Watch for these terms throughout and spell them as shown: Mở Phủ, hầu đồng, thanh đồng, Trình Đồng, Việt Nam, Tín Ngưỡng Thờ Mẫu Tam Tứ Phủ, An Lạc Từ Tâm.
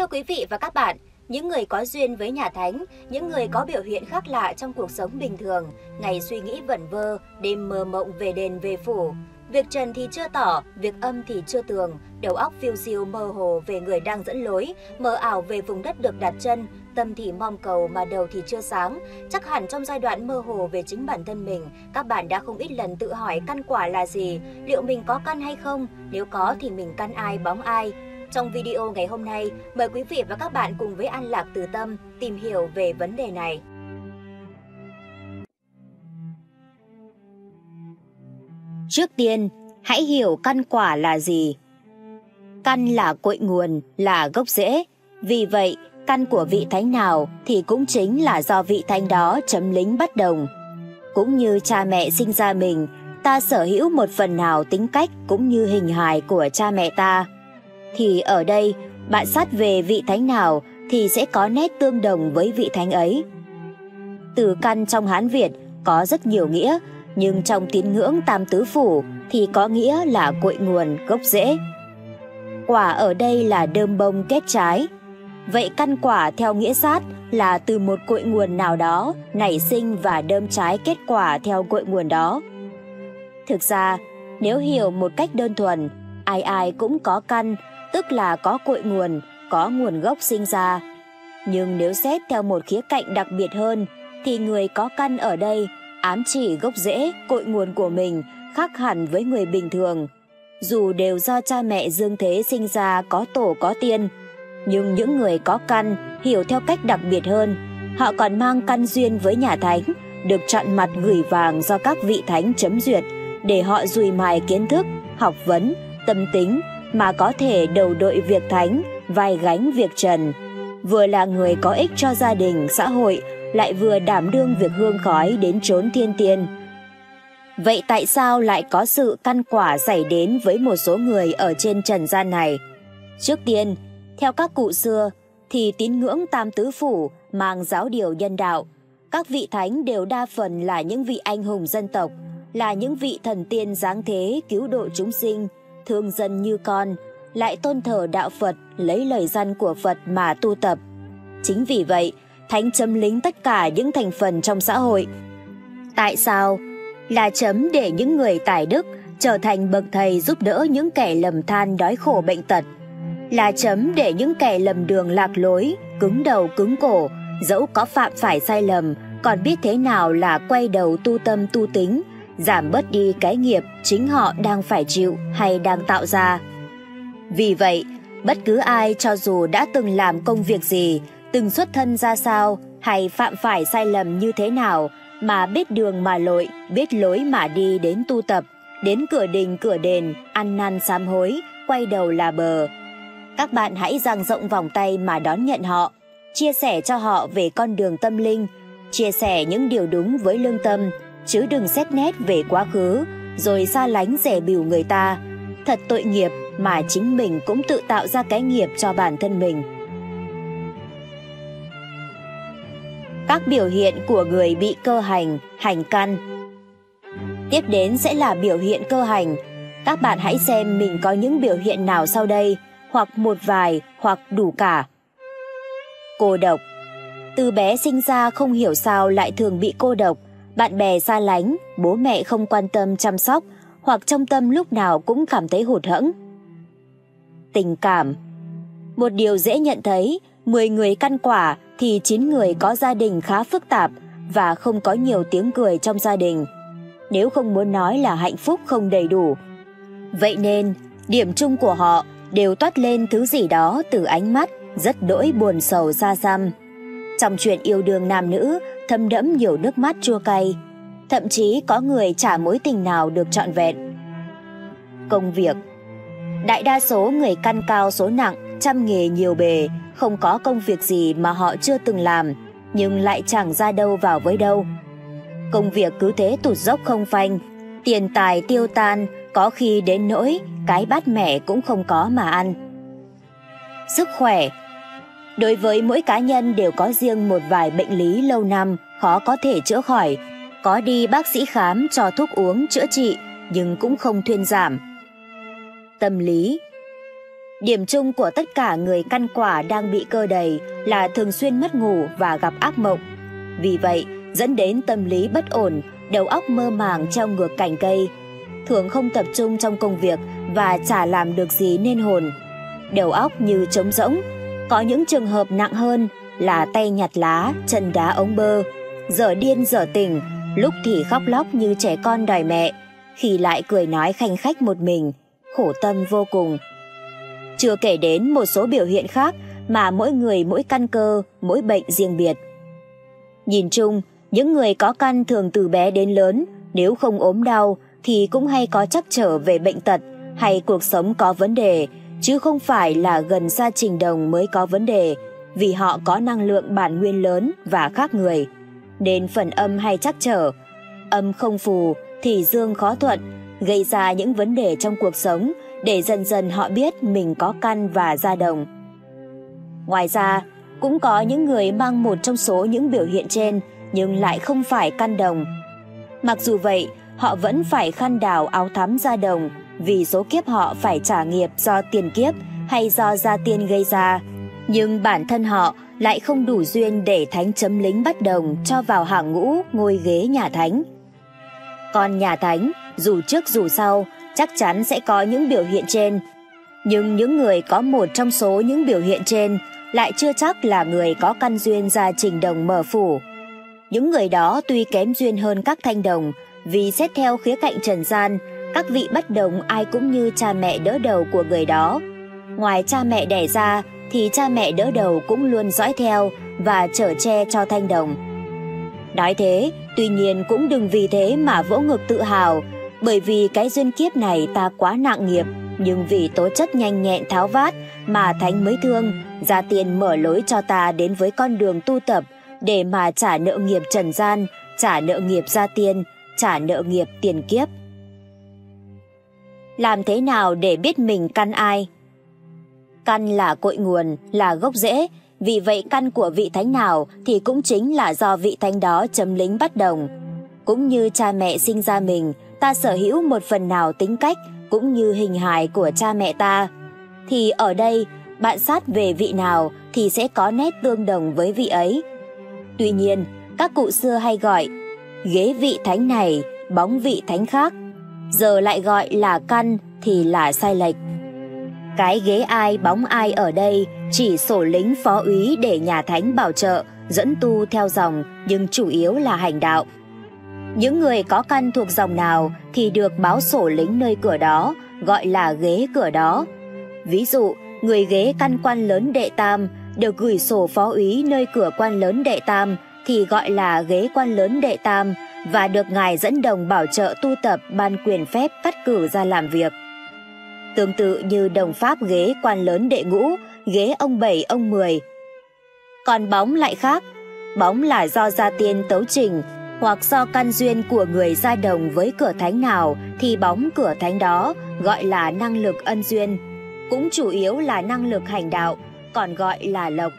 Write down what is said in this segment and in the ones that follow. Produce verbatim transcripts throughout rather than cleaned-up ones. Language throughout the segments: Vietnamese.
Thưa quý vị và các bạn, những người có duyên với nhà thánh, những người có biểu hiện khác lạ trong cuộc sống bình thường, ngày suy nghĩ vẩn vơ, đêm mơ mộng về đền về phủ. Việc trần thì chưa tỏ, việc âm thì chưa tường, đầu óc phiêu diêu mơ hồ về người đang dẫn lối, mơ ảo về vùng đất được đặt chân, tâm thì mong cầu mà đầu thì chưa sáng. Chắc hẳn trong giai đoạn mơ hồ về chính bản thân mình, các bạn đã không ít lần tự hỏi căn quả là gì, liệu mình có căn hay không, nếu có thì mình căn ai bóng ai. Trong video ngày hôm nay, mời quý vị và các bạn cùng với An Lạc Từ Tâm tìm hiểu về vấn đề này. Trước tiên, hãy hiểu căn quả là gì. Căn là cội nguồn, là gốc rễ. Vì vậy, căn của vị thánh nào thì cũng chính là do vị thánh đó chấm lính bất đồng. Cũng như cha mẹ sinh ra mình, ta sở hữu một phần nào tính cách cũng như hình hài của cha mẹ ta. Thì ở đây, bạn sát về vị thánh nào thì sẽ có nét tương đồng với vị thánh ấy. Từ căn trong Hán Việt có rất nhiều nghĩa, nhưng trong tín ngưỡng Tam Tứ Phủ thì có nghĩa là cội nguồn gốc rễ. Quả ở đây là đơm bông kết trái. Vậy căn quả theo nghĩa sát là từ một cội nguồn nào đó nảy sinh và đơm trái kết quả theo cội nguồn đó. Thực ra, nếu hiểu một cách đơn thuần, ai ai cũng có căn, tức là có cội nguồn, có nguồn gốc sinh ra. Nhưng nếu xét theo một khía cạnh đặc biệt hơn, thì người có căn ở đây ám chỉ gốc rễ, cội nguồn của mình khác hẳn với người bình thường. Dù đều do cha mẹ dương thế sinh ra có tổ có tiên, nhưng những người có căn hiểu theo cách đặc biệt hơn. Họ còn mang căn duyên với nhà thánh, được chọn mặt gửi vàng do các vị thánh chấm duyệt, để họ dùi mài kiến thức, học vấn, tâm tính, mà có thể đầu đội việc thánh, vai gánh việc trần, vừa là người có ích cho gia đình, xã hội, lại vừa đảm đương việc hương khói đến chốn thiên tiên. Vậy tại sao lại có sự căn quả xảy đến với một số người ở trên trần gian này? Trước tiên, theo các cụ xưa, thì tín ngưỡng Tam Tứ Phủ mang giáo điều nhân đạo. Các vị thánh đều đa phần là những vị anh hùng dân tộc, là những vị thần tiên giáng thế cứu độ chúng sinh, thương dân như con, lại tôn thờ đạo Phật, lấy lời răn của Phật mà tu tập. Chính vì vậy, thánh chấm lính tất cả những thành phần trong xã hội. Tại sao? Là chấm để những người tài đức trở thành bậc thầy giúp đỡ những kẻ lầm than đói khổ bệnh tật. Là chấm để những kẻ lầm đường lạc lối, cứng đầu cứng cổ, dẫu có phạm phải sai lầm, còn biết thế nào là quay đầu tu tâm tu tính, giảm bớt đi cái nghiệp chính họ đang phải chịu hay đang tạo ra. Vì vậy, bất cứ ai cho dù đã từng làm công việc gì, từng xuất thân ra sao hay phạm phải sai lầm như thế nào, mà biết đường mà lội, biết lối mà đi đến tu tập, đến cửa đình cửa đền, ăn năn sám hối, quay đầu là bờ. Các bạn hãy dang rộng vòng tay mà đón nhận họ, chia sẻ cho họ về con đường tâm linh, chia sẻ những điều đúng với lương tâm, chứ đừng xét nét về quá khứ, rồi xa lánh rẻ bỉu người ta. Thật tội nghiệp mà chính mình cũng tự tạo ra cái nghiệp cho bản thân mình. Các biểu hiện của người bị cơ hành, hành căn. Tiếp đến sẽ là biểu hiện cơ hành. Các bạn hãy xem mình có những biểu hiện nào sau đây, hoặc một vài, hoặc đủ cả. Cô độc. Từ bé sinh ra không hiểu sao lại thường bị cô độc, bạn bè xa lánh, bố mẹ không quan tâm chăm sóc, hoặc trong tâm lúc nào cũng cảm thấy hụt hẫng. Tình cảm. Một điều dễ nhận thấy, mười người căn quả thì chín người có gia đình khá phức tạp và không có nhiều tiếng cười trong gia đình, nếu không muốn nói là hạnh phúc không đầy đủ. Vậy nên, điểm chung của họ đều toát lên thứ gì đó từ ánh mắt rất đỗi buồn sầu xa xăm. Trong chuyện yêu đương nam nữ, thấm đẫm nhiều nước mắt chua cay, thậm chí có người chả mối tình nào được trọn vẹn. Công việc. Đại đa số người căn cao số nặng, trăm nghề nhiều bề, không có công việc gì mà họ chưa từng làm, nhưng lại chẳng ra đâu vào với đâu. Công việc cứ thế tụt dốc không phanh, tiền tài tiêu tan, có khi đến nỗi cái bát mẻ cũng không có mà ăn. Sức khỏe. Đối với mỗi cá nhân đều có riêng một vài bệnh lý lâu năm, khó có thể chữa khỏi. Có đi bác sĩ khám cho thuốc uống chữa trị, nhưng cũng không thuyên giảm. Tâm lý. Điểm chung của tất cả người căn quả đang bị cơ đầy là thường xuyên mất ngủ và gặp ác mộng. Vì vậy, dẫn đến tâm lý bất ổn, đầu óc mơ màng treo ngược cành cây, thường không tập trung trong công việc và chả làm được gì nên hồn. Đầu óc như trống rỗng. Có những trường hợp nặng hơn là tay nhặt lá, chân đá ống bơ, dở điên dở tỉnh, lúc thì khóc lóc như trẻ con đòi mẹ, khi lại cười nói khanh khách một mình, khổ tâm vô cùng. Chưa kể đến một số biểu hiện khác mà mỗi người mỗi căn cơ, mỗi bệnh riêng biệt. Nhìn chung, những người có căn thường từ bé đến lớn, nếu không ốm đau thì cũng hay có trắc trở về bệnh tật hay cuộc sống có vấn đề, chứ không phải là gần xa trình đồng mới có vấn đề, vì họ có năng lượng bản nguyên lớn và khác người. Nên phần âm hay trắc trở, âm không phù thì dương khó thuận, gây ra những vấn đề trong cuộc sống để dần dần họ biết mình có căn và ra đồng. Ngoài ra, cũng có những người mang một trong số những biểu hiện trên nhưng lại không phải căn đồng. Mặc dù vậy, họ vẫn phải khăn đào áo thắm ra đồng vì số kiếp họ phải trả nghiệp do tiền kiếp hay do gia tiên gây ra. Nhưng bản thân họ lại không đủ duyên để thánh chấm lính bắt đồng cho vào hàng ngũ ngôi ghế nhà thánh. Còn nhà thánh, dù trước dù sau, chắc chắn sẽ có những biểu hiện trên. Nhưng những người có một trong số những biểu hiện trên lại chưa chắc là người có căn duyên gia trình đồng mở phủ. Những người đó tuy kém duyên hơn các thanh đồng, vì xét theo khía cạnh trần gian, các vị bất đồng ai cũng như cha mẹ đỡ đầu của người đó. Ngoài cha mẹ đẻ ra thì cha mẹ đỡ đầu cũng luôn dõi theo và chở che cho thanh đồng. Nói thế, tuy nhiên cũng đừng vì thế mà vỗ ngực tự hào, bởi vì cái duyên kiếp này ta quá nặng nghiệp, nhưng vì tố chất nhanh nhẹn tháo vát mà thánh mới thương, gia tiên mở lối cho ta đến với con đường tu tập để mà trả nợ nghiệp trần gian, trả nợ nghiệp gia tiên, trả nợ nghiệp tiền kiếp. Làm thế nào để biết mình căn ai? Căn là cội nguồn, là gốc rễ, vì vậy căn của vị thánh nào thì cũng chính là do vị thánh đó chấm lính bắt đồng. Cũng như cha mẹ sinh ra mình, ta sở hữu một phần nào tính cách cũng như hình hài của cha mẹ ta. Thì ở đây, bạn sát về vị nào thì sẽ có nét tương đồng với vị ấy. Tuy nhiên, các cụ xưa hay gọi ghế vị thánh này, bóng vị thánh khác, giờ lại gọi là căn thì là sai lệch. Cái ghế ai bóng ai ở đây chỉ sổ lính phó úy để nhà thánh bảo trợ, dẫn tu theo dòng, nhưng chủ yếu là hành đạo. Những người có căn thuộc dòng nào thì được báo sổ lính nơi cửa đó, gọi là ghế cửa đó. Ví dụ, người ghế căn quan lớn đệ tam được gửi sổ phó úy nơi cửa quan lớn đệ tam thì gọi là ghế quan lớn đệ tam, và được ngài dẫn đồng bảo trợ tu tập, ban quyền phép cắt cử ra làm việc. Tương tự như đồng pháp ghế quan lớn đệ ngũ, ghế ông bảy ông mười. Còn bóng lại khác, bóng là do gia tiên tấu trình, hoặc do căn duyên của người ra đồng với cửa thánh nào thì bóng cửa thánh đó, gọi là năng lực ân duyên, cũng chủ yếu là năng lực hành đạo, còn gọi là lộc.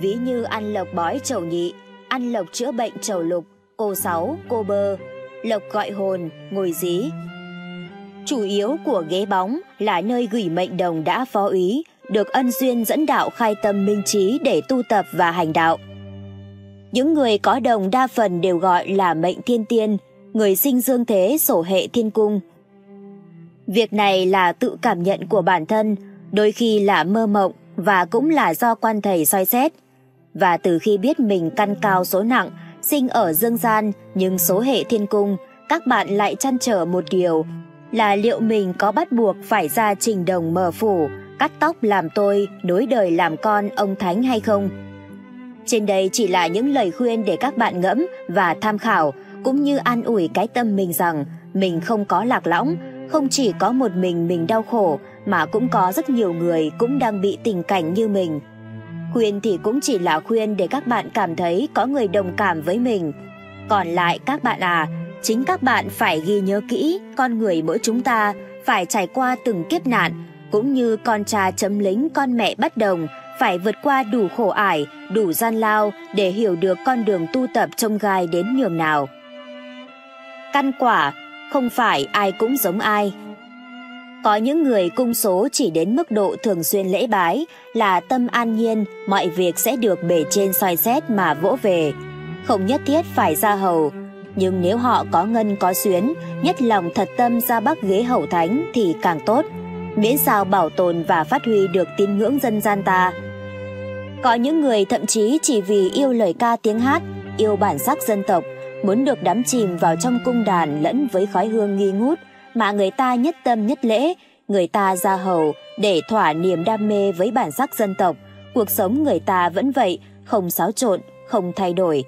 Ví như ăn lộc bói trầu nhị, ăn lộc chữa bệnh trầu lục, cô sáu, cô bơ, lộc gọi hồn, ngồi dí. Chủ yếu của ghế bóng là nơi gửi mệnh đồng đã phó úy, được ân duyên dẫn đạo khai tâm minh trí để tu tập và hành đạo. Những người có đồng đa phần đều gọi là mệnh thiên tiên, người sinh dương thế sổ hệ thiên cung. Việc này là tự cảm nhận của bản thân, đôi khi là mơ mộng và cũng là do quan thầy soi xét. Và từ khi biết mình căn cao số nặng, sinh ở dương gian nhưng số hệ thiên cung, các bạn lại trăn trở một điều là liệu mình có bắt buộc phải ra trình đồng mở phủ, cắt tóc làm tôi, nối đời làm con ông thánh hay không. Trên đây chỉ là những lời khuyên để các bạn ngẫm và tham khảo, cũng như an ủi cái tâm mình rằng mình không có lạc lõng, không chỉ có một mình mình đau khổ mà cũng có rất nhiều người cũng đang bị tình cảnh như mình. Khuyên thì cũng chỉ là khuyên để các bạn cảm thấy có người đồng cảm với mình. Còn lại các bạn à, chính các bạn phải ghi nhớ kỹ, con người mỗi chúng ta phải trải qua từng kiếp nạn, cũng như con cha chấm lính con mẹ bất đồng phải vượt qua đủ khổ ải, đủ gian lao để hiểu được con đường tu tập trông gai đến nhường nào. Căn quả, không phải ai cũng giống ai. Có những người cung số chỉ đến mức độ thường xuyên lễ bái là tâm an nhiên, mọi việc sẽ được bề trên soi xét mà vỗ về, không nhất thiết phải ra hầu. Nhưng nếu họ có ngân có xuyến, nhất lòng thật tâm ra bắc ghế hầu thánh thì càng tốt, miễn sao bảo tồn và phát huy được tín ngưỡng dân gian ta. Có những người thậm chí chỉ vì yêu lời ca tiếng hát, yêu bản sắc dân tộc, muốn được đắm chìm vào trong cung đàn lẫn với khói hương nghi ngút, mà người ta nhất tâm nhất lễ, người ta ra hầu để thỏa niềm đam mê với bản sắc dân tộc. Cuộc sống người ta vẫn vậy, không xáo trộn, không thay đổi.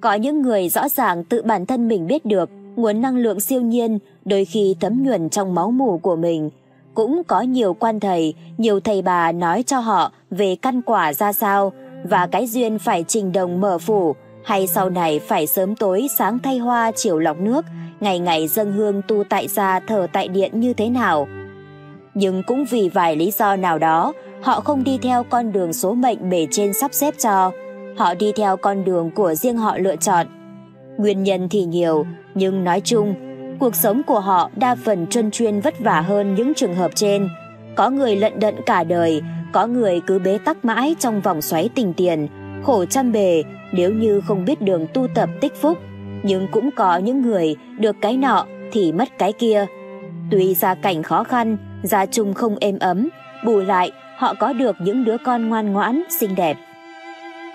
Có những người rõ ràng tự bản thân mình biết được nguồn năng lượng siêu nhiên đôi khi thấm nhuần trong máu mủ của mình. Cũng có nhiều quan thầy, nhiều thầy bà nói cho họ về căn quả ra sao và cái duyên phải trình đồng mở phủ, hay sau này phải sớm tối sáng thay hoa chiều lọc nước, ngày ngày dâng hương tu tại gia thờ tại điện như thế nào. Nhưng cũng vì vài lý do nào đó, họ không đi theo con đường số mệnh bề trên sắp xếp cho, họ đi theo con đường của riêng họ lựa chọn. Nguyên nhân thì nhiều, nhưng nói chung, cuộc sống của họ đa phần trơn chuyên vất vả hơn những trường hợp trên. Có người lận đận cả đời, có người cứ bế tắc mãi trong vòng xoáy tình tiền, khổ trăm bề nếu như không biết đường tu tập tích phúc. Nhưng cũng có những người được cái nọ thì mất cái kia. Tuy gia cảnh khó khăn, gia chung không êm ấm, bù lại họ có được những đứa con ngoan ngoãn, xinh đẹp.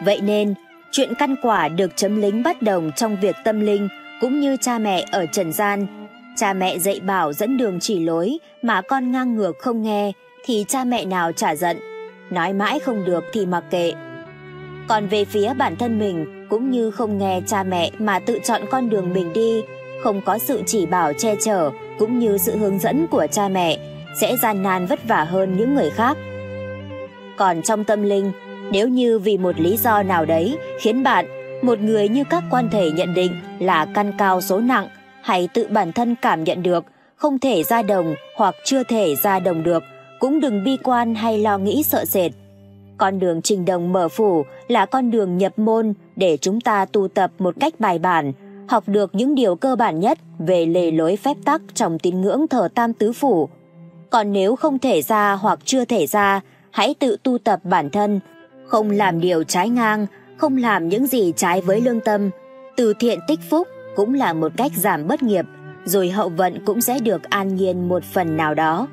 Vậy nên, chuyện căn quả được chấm lính bắt đồng trong việc tâm linh cũng như cha mẹ ở trần gian. Cha mẹ dạy bảo dẫn đường chỉ lối mà con ngang ngược không nghe thì cha mẹ nào chả giận, nói mãi không được thì mặc kệ. Còn về phía bản thân mình, cũng như không nghe cha mẹ mà tự chọn con đường mình đi, không có sự chỉ bảo che chở cũng như sự hướng dẫn của cha mẹ, sẽ gian nan vất vả hơn những người khác. Còn trong tâm linh, nếu như vì một lý do nào đấy khiến bạn, một người như các quan thể nhận định là căn cao số nặng, hay tự bản thân cảm nhận được không thể ra đồng hoặc chưa thể ra đồng được, cũng đừng bi quan hay lo nghĩ sợ sệt. Con đường trình đồng mở phủ là con đường nhập môn để chúng ta tu tập một cách bài bản, học được những điều cơ bản nhất về lề lối phép tắc trong tín ngưỡng thờ Tam Tứ Phủ. Còn nếu không thể ra hoặc chưa thể ra, hãy tự tu tập bản thân, không làm điều trái ngang, không làm những gì trái với lương tâm. Từ thiện tích phúc cũng là một cách giảm bất nghiệp, rồi hậu vận cũng sẽ được an nhiên một phần nào đó.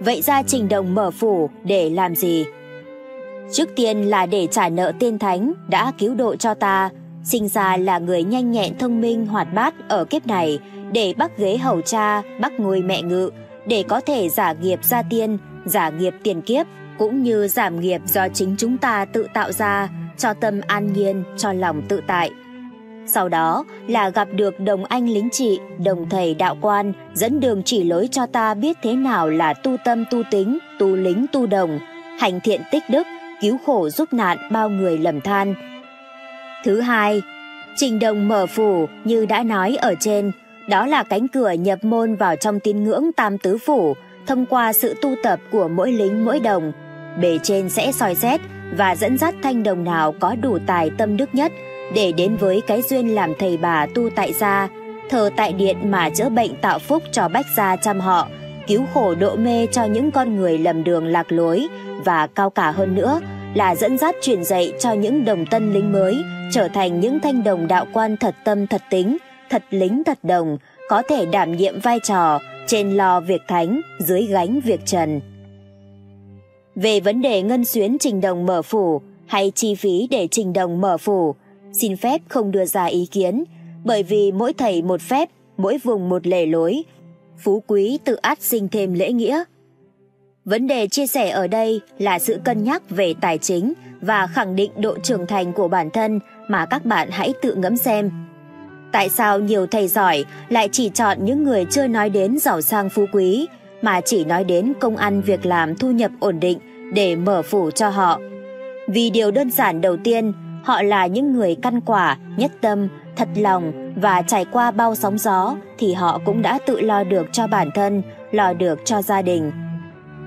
Vậy ra trình đồng mở phủ để làm gì? Trước tiên là để trả nợ tiên thánh đã cứu độ cho ta, sinh ra là người nhanh nhẹn thông minh hoạt bát ở kiếp này, để bắc ghế hầu cha, bắc ngôi mẹ ngự, để có thể giả nghiệp gia tiên, giả nghiệp tiền kiếp, cũng như giảm nghiệp do chính chúng ta tự tạo ra, cho tâm an nhiên, cho lòng tự tại. Sau đó là gặp được đồng anh lính trị, đồng thầy đạo quan, dẫn đường chỉ lối cho ta biết thế nào là tu tâm tu tính, tu lính tu đồng, hành thiện tích đức, cứu khổ giúp nạn bao người lầm than. Thứ hai, trình đồng mở phủ như đã nói ở trên, đó là cánh cửa nhập môn vào trong tín ngưỡng Tam Tứ Phủ, thông qua sự tu tập của mỗi lính mỗi đồng. Bề trên sẽ soi xét và dẫn dắt thanh đồng nào có đủ tài tâm đức nhất để đến với cái duyên làm thầy bà tu tại gia, thờ tại điện mà chữa bệnh tạo phúc cho bách gia chăm họ, cứu khổ độ mê cho những con người lầm đường lạc lối, và cao cả hơn nữa là dẫn dắt truyền dạy cho những đồng tân lính mới trở thành những thanh đồng đạo quan thật tâm thật tính, thật lính thật đồng, có thể đảm nhiệm vai trò trên lo việc thánh, dưới gánh việc trần. Về vấn đề ngân xuyến trình đồng mở phủ hay chi phí để trình đồng mở phủ, xin phép không đưa ra ý kiến, bởi vì mỗi thầy một phép, mỗi vùng một lề lối, phú quý tự ắt sinh thêm lễ nghĩa. Vấn đề chia sẻ ở đây là sự cân nhắc về tài chính và khẳng định độ trưởng thành của bản thân mà các bạn hãy tự ngẫm xem. Tại sao nhiều thầy giỏi lại chỉ chọn những người chưa nói đến giàu sang phú quý, mà chỉ nói đến công ăn việc làm thu nhập ổn định để mở phủ cho họ? Vì điều đơn giản đầu tiên, họ là những người căn quả, nhất tâm, thật lòng, và trải qua bao sóng gió thì họ cũng đã tự lo được cho bản thân, lo được cho gia đình.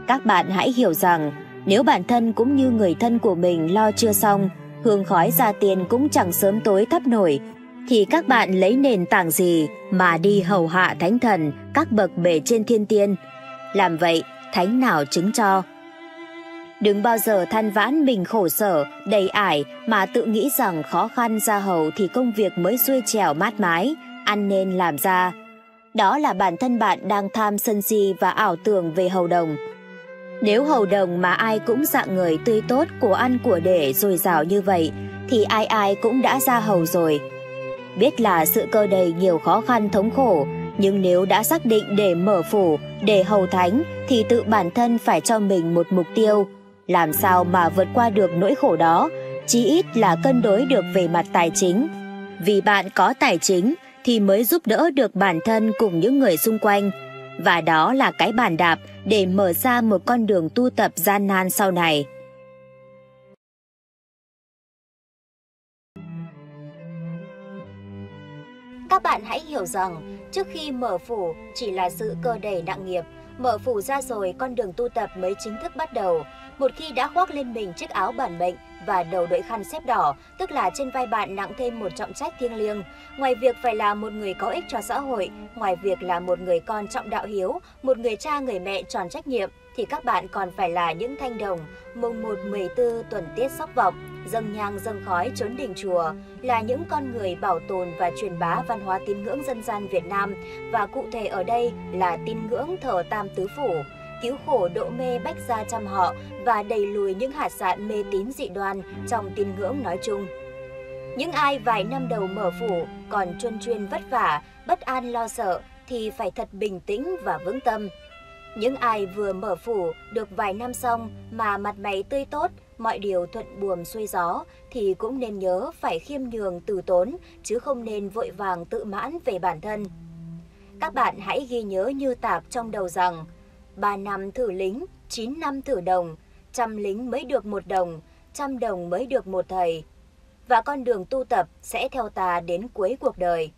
Các bạn hãy hiểu rằng, nếu bản thân cũng như người thân của mình lo chưa xong, hương khói gia tiên cũng chẳng sớm tối thắp nổi, thì các bạn lấy nền tảng gì mà đi hầu hạ thánh thần, các bậc bề trên thiên tiên? Làm vậy, thánh nào chứng cho? Đừng bao giờ than vãn mình khổ sở, đầy ải mà tự nghĩ rằng khó khăn ra hầu thì công việc mới xuôi trèo mát mái, ăn nên làm ra. Đó là bản thân bạn đang tham sân si và ảo tưởng về hầu đồng. Nếu hầu đồng mà ai cũng dạng người tươi tốt, của ăn của để dồi dào như vậy, thì ai ai cũng đã ra hầu rồi. Biết là sự cơ đầy nhiều khó khăn thống khổ, nhưng nếu đã xác định để mở phủ, để hầu thánh, thì tự bản thân phải cho mình một mục tiêu. Làm sao mà vượt qua được nỗi khổ đó, chí ít là cân đối được về mặt tài chính. Vì bạn có tài chính thì mới giúp đỡ được bản thân cùng những người xung quanh. Và đó là cái bàn đạp để mở ra một con đường tu tập gian nan sau này. Các bạn hãy hiểu rằng, trước khi mở phủ chỉ là sự cơ đẩy nặng nghiệp, mở phủ ra rồi con đường tu tập mới chính thức bắt đầu. Một khi đã khoác lên mình chiếc áo bản mệnh và đầu đội khăn xếp đỏ, tức là trên vai bạn nặng thêm một trọng trách thiêng liêng. Ngoài việc phải là một người có ích cho xã hội, ngoài việc là một người con trọng đạo hiếu, một người cha người mẹ tròn trách nhiệm, thì các bạn còn phải là những thanh đồng, mùng một mười tư tuần tiết sóc vọng, dâng nhang dâng khói trốn đình chùa, là những con người bảo tồn và truyền bá văn hóa tín ngưỡng dân gian Việt Nam, và cụ thể ở đây là tín ngưỡng thờ Tam Tứ Phủ, cứu khổ độ mê bách gia trăm họ và đẩy lùi những hạt sạn mê tín dị đoan trong tín ngưỡng nói chung. Những ai vài năm đầu mở phủ còn chuyên chuyên vất vả, bất an lo sợ thì phải thật bình tĩnh và vững tâm. Những ai vừa mở phủ được vài năm xong mà mặt mày tươi tốt, mọi điều thuận buồm xuôi gió thì cũng nên nhớ phải khiêm nhường từ tốn, chứ không nên vội vàng tự mãn về bản thân. Các bạn hãy ghi nhớ như tạc trong đầu rằng: ba năm thử lính, chín năm thử đồng, trăm lính mới được một đồng, trăm đồng mới được một thầy. Và con đường tu tập sẽ theo ta đến cuối cuộc đời.